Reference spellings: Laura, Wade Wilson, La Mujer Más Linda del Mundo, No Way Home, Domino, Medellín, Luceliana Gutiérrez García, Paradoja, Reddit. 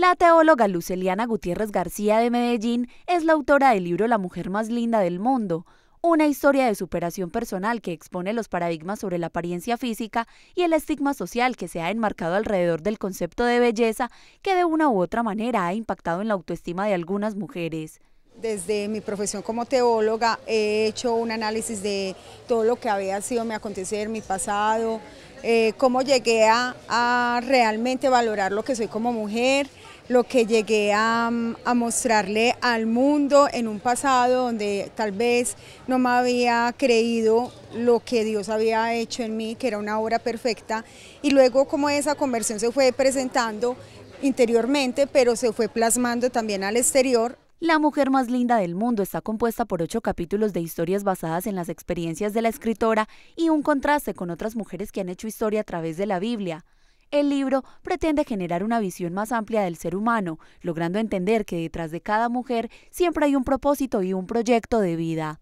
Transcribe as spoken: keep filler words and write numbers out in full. La teóloga Luceliana Gutiérrez García de Medellín es la autora del libro La Mujer Más Linda del Mundo, una historia de superación personal que expone los paradigmas sobre la apariencia física y el estigma social que se ha enmarcado alrededor del concepto de belleza que de una u otra manera ha impactado en la autoestima de algunas mujeres. Desde mi profesión como teóloga he hecho un análisis de todo lo que había sido mi acontecer, mi pasado, eh, cómo llegué a, a realmente valorar lo que soy como mujer, lo que llegué a, a mostrarle al mundo en un pasado donde tal vez no me había creído lo que Dios había hecho en mí, que era una obra perfecta, y luego cómo esa conversión se fue presentando interiormente, pero se fue plasmando también al exterior. La Mujer Más Linda del Mundo está compuesta por ocho capítulos de historias basadas en las experiencias de la escritora y un contraste con otras mujeres que han hecho historia a través de la Biblia. El libro pretende generar una visión más amplia del ser humano, logrando entender que detrás de cada mujer siempre hay un propósito y un proyecto de vida.